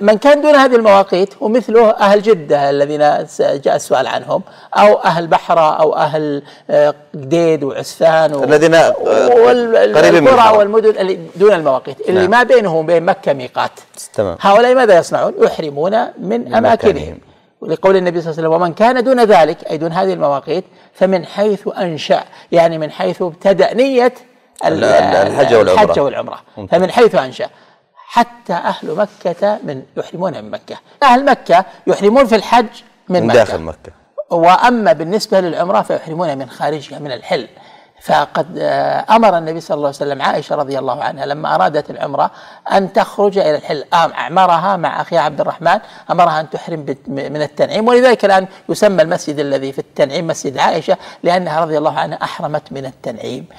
من كان دون هذه المواقيت ومثله أهل جدة الذين جاء السؤال عنهم، أو أهل بحرة، أو أهل قديد وعسفان الذين والقرى والمدن دون المواقيت اللي ما بينهم وبين مكة ميقات. تمام. هؤلاء ماذا يصنعون؟ يحرمون من أماكنهم، لقول النبي صلى الله عليه وسلم: ومن كان دون ذلك، أي دون هذه المواقيت، فمن حيث أنشأ، يعني من حيث ابتدأ نية الحج والعمرة، فمن حيث أنشأ. حتى أهل مكة من يحرمون من مكة، أهل مكة يحرمون في الحج من مكة، داخل مكة، وأما بالنسبة للعمرة فيحرمون من خارجها من الحل. فقد أمر النبي صلى الله عليه وسلم عائشة رضي الله عنها لما أرادت العمرة أن تخرج إلى الحل، أمرها مع أخيها عبد الرحمن، أمرها أن تحرم من التنعيم، ولذلك الآن يسمى المسجد الذي في التنعيم مسجد عائشة، لأنها رضي الله عنها أحرمت من التنعيم.